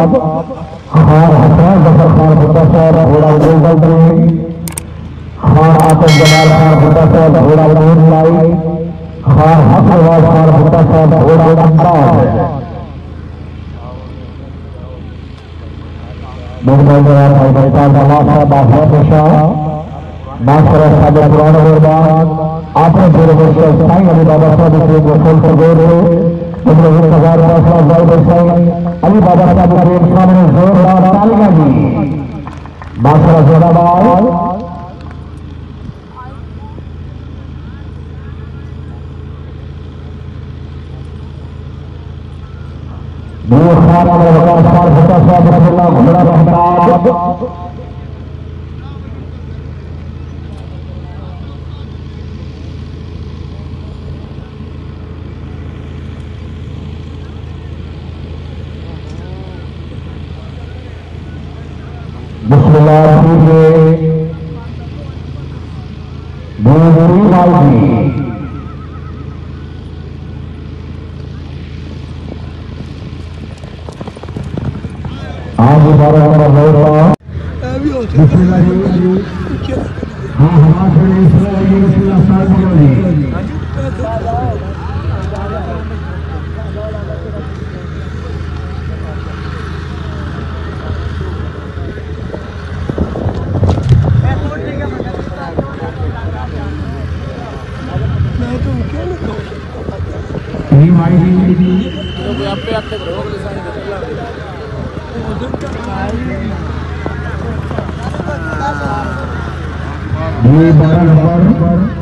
आप हार हसरा जफर खान भुट्टा साहब घोड़ा उदल रहे हार आतिफ जमाल खान भुट्टा साहब घोड़ा उदल लाई हार हसरवाज खान भुट्टा साहब घोड़ा उड़ा है मुगल जवाब भाई भाई साहब नवाज साहब बाबर शाह मास्टर साहब पुराना गुरबाद आपने पूरे वर्ष साईं अली बाबा साहब के गोल पर गए थे उन्होंने इस हजार साहब भाई बचाई अली बाबा साहब के सामने जोरदार तालियां दी मास्टर जोराबाद नूर खान और वकार साहब भुट्टा साहब रहमतुल्लाह घुमरा रहमतुल्लाह ये 12 नंबर